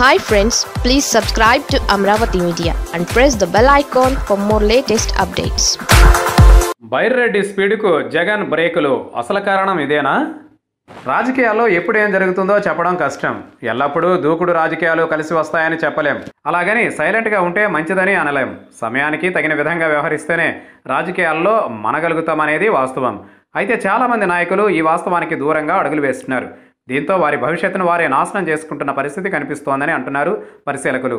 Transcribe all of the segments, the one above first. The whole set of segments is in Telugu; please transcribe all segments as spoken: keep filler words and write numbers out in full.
Hi friends, please subscribe to Amravati Media and press the bell icon for more latest updates. Byreddy speedku Jagan breakulu asala karanam idena. రాజకీయాల్లో ఎప్పుడు ఏం జరుగుతుందో చెప్పడం కష్టం. ఎల్లప్పుడూ దూకుడు రాజకీయాలు కలిసి వస్తాయని చెప్పలేం. అలాగని సైలెంట్ గా ఉంటే మంచిదని అనలేం. సమయానికి తగిన విధంగా వ్యవహరిస్తేనే రాజకీయాల్లో మనగలుగుతామనేది వాస్తవం. అయితే చాలా మంది నాయకులు ఈ వాస్తవానికి దూరంగా అడుగులు వేస్తున్నారు. దీంతో వారి భవిష్యత్తును వారే నాశనం చేసుకుంటున్న పరిస్థితి కనిపిస్తోందని అంటున్నారు పరిశీలకులు.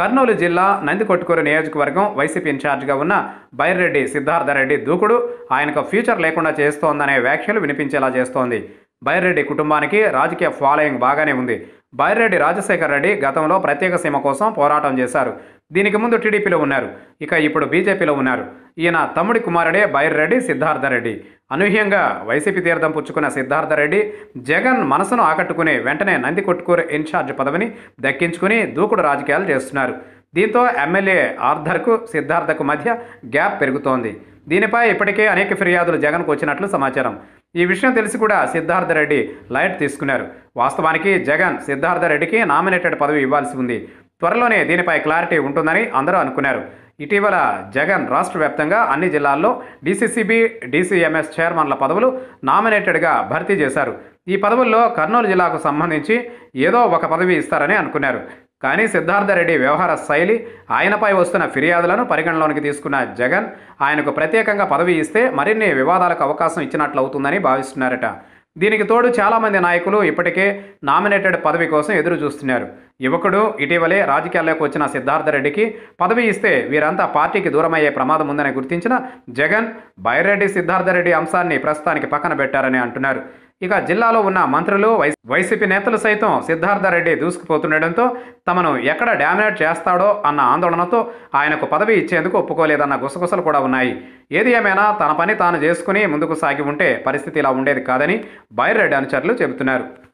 కర్నూలు జిల్లా నందికొట్కూరు నియోజకవర్గం వైసీపీ ఇన్ఛార్జ్గా ఉన్న బైరెడ్డి సిద్ధార్థ రెడ్డి దూకుడు ఆయనకు ఫ్యూచర్ లేకుండా చేస్తోందనే వ్యాఖ్యలు వినిపించేలా చేస్తోంది. బైరెడ్డి కుటుంబానికి రాజకీయ ఫాలోయింగ్ బాగానే ఉంది. బైరెడ్డి రాజశేఖర్ రెడ్డి గతంలో ప్రత్యేక సీమ కోసం పోరాటం చేశారు. దీనికి ముందు టీడీపీలో ఉన్నారు. ఇక ఇప్పుడు బీజేపీలో ఉన్నారు. ఈయన తమ్ముడి కుమారుడే బైరెడ్డి సిద్ధార్థ రెడ్డి. అనూహ్యంగా వైసీపీ తీర్థం పుచ్చుకున్న సిద్ధార్థ రెడ్డి జగన్ మనసును ఆకట్టుకుని వెంటనే నందికొట్కూరు ఇన్ఛార్జ్ పదవిని దక్కించుకుని దూకుడు రాజకీయాలు చేస్తున్నారు. దీంతో ఎమ్మెల్యే ఆర్థర్కు సిద్ధార్థకు మధ్య గ్యాప్ పెరుగుతోంది. దీనిపై ఇప్పటికే అనేక ఫిర్యాదులు జగన్కు వచ్చినట్లు సమాచారం. ఈ విషయం తెలిసి కూడా సిద్ధార్థ రెడ్డి లైట్ తీసుకున్నారు. వాస్తవానికి జగన్ సిద్ధార్థ రెడ్డికి నామినేటెడ్ పదవి ఇవ్వాల్సి ఉంది. త్వరలోనే దీనిపై క్లారిటీ ఉంటుందని అందరూ అనుకున్నారు. ఇటీవల జగన్ రాష్ట్ర వ్యాప్తంగా అన్ని జిల్లాల్లో డీసీసీబీ డీసీఎంఎస్ చైర్మన్ల పదవులు నామినేటెడ్గా భర్తీ చేశారు. ఈ పదవుల్లో కర్నూలు జిల్లాకు సంబంధించి ఏదో ఒక పదవి ఇస్తారని అనుకున్నారు. కానీ సిద్ధార్థ రెడ్డి వ్యవహార శైలి, ఆయనపై వస్తున్న ఫిర్యాదులను పరిగణలోనికి తీసుకున్న జగన్ ఆయనకు ప్రత్యేకంగా పదవి ఇస్తే మరిన్ని వివాదాలకు అవకాశం ఇచ్చినట్లు అవుతుందని భావిస్తున్నారట. దీనికి తోడు చాలామంది నాయకులు ఇప్పటికే నామినేటెడ్ పదవి కోసం ఎదురు చూస్తున్నారు. యువకుడు ఇటీవలే రాజకీయాల్లోకి వచ్చిన సిద్ధార్థ రెడ్డికి పదవి ఇస్తే వీరంతా పార్టీకి దూరమయ్యే ప్రమాదం ఉందని గుర్తించిన జగన్ బైరెడ్డి సిద్ధార్థ రెడ్డి అంశాన్ని ప్రస్తుతానికి పక్కన పెట్టారని అంటున్నారు. ఇక జిల్లాలో ఉన్న మంత్రులు వైసీపీ నేతలు సైతం సిద్ధార్థ రెడ్డి దూసుకుపోతుండటంతో తమను ఎక్కడ డామినేట్ చేస్తాడో అన్న ఆందోళనతో ఆయనకు పదవి ఇచ్చేందుకు ఒప్పుకోలేదన్న గుసగుసలు కూడా ఉన్నాయి. ఏది ఏమైనా తన పని తాను చేసుకుని ముందుకు సాగి ఉంటే పరిస్థితి ఇలా ఉండేది కాదని బైరెడ్డి అనుచరులు చెబుతున్నారు.